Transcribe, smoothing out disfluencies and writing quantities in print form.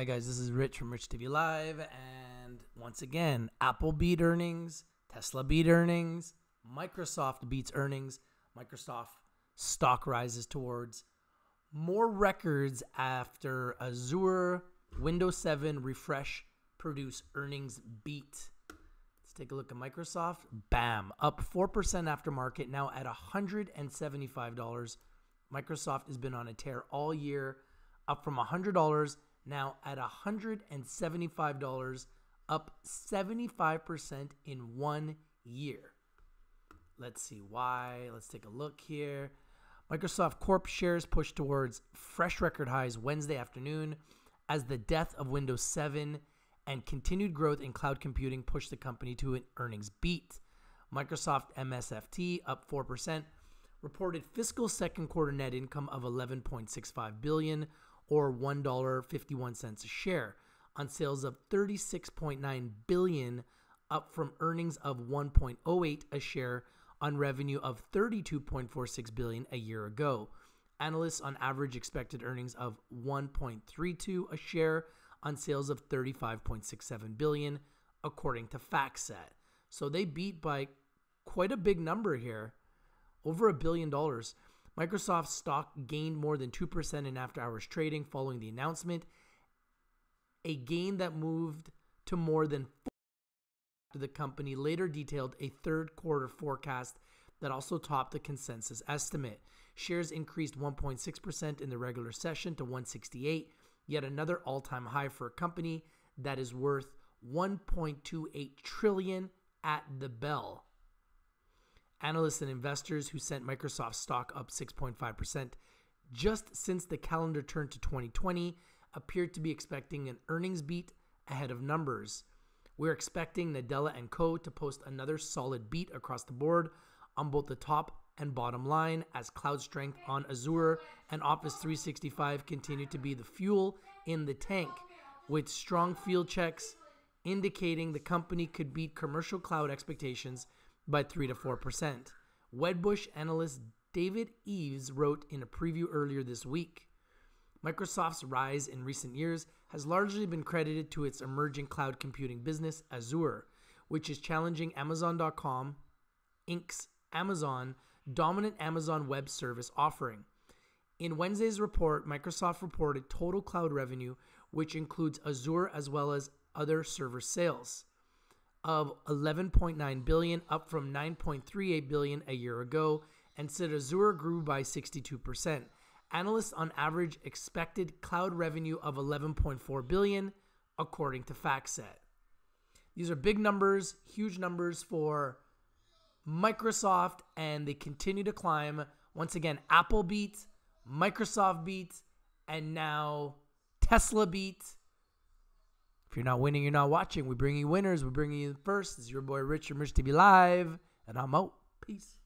Hi guys, this is Rich from Rich TV Live, and once again, Apple beat earnings, Tesla beat earnings, Microsoft beats earnings. Microsoft stock rises towards more records after Azure Windows 7 refresh produce earnings beat. Let's take a look at Microsoft. Bam, up 4% after market, now at $175. Microsoft has been on a tear all year, up from $100. Now at $175, up 75% in 1 year. Let's see why. Let's take a look here. Microsoft Corp shares push towards fresh record highs Wednesday afternoon as the death of Windows 7 and continued growth in cloud computing pushed the company to an earnings beat. Microsoft MSFT up 4%, reported fiscal second quarter net income of $11.65 billion, or $1.51 a share on sales of $36.9 billion, up from earnings of $1.08 a share on revenue of $32.46 billion a year ago. Analysts on average expected earnings of $1.32 a share on sales of $35.67 billion, according to FactSet. So they beat by quite a big number here, over $1 billion. Microsoft's stock gained more than 2% in after-hours trading following the announcement, a gain that moved to more than 4% after the company later detailed a third-quarter forecast that also topped the consensus estimate. Shares increased 1.6% in the regular session to 168, yet another all-time high for a company that is worth $1.28 trillion at the bell. Analysts and investors who sent Microsoft stock up 6.5% just since the calendar turned to 2020 appeared to be expecting an earnings beat ahead of numbers. We're expecting Nadella and Co. to post another solid beat across the board on both the top and bottom line as cloud strength on Azure and Office 365 continue to be the fuel in the tank, with strong field checks indicating the company could beat commercial cloud expectations by 3 to 4%. Wedbush analyst David Eaves wrote in a preview earlier this week, Microsoft's rise in recent years has largely been credited to its emerging cloud computing business, Azure, which is challenging Amazon.com Inc.'s Amazon dominant Amazon Web Service offering. In Wednesday's report, Microsoft reported total cloud revenue, which includes Azure as well as other server sales, of $11.9 billion, up from $9.38 billion a year ago, and said Azure grew by 62%. Analysts on average expected cloud revenue of $11.4 billion, according to FactSet. These are big numbers, huge numbers for Microsoft, and they continue to climb. Once again, Apple beat, Microsoft beat, and now Tesla beat. If you're not winning, you're not watching. We bring you winners. We bring you first. This is your boy Rich from Rich TV Live, and I'm out. Peace.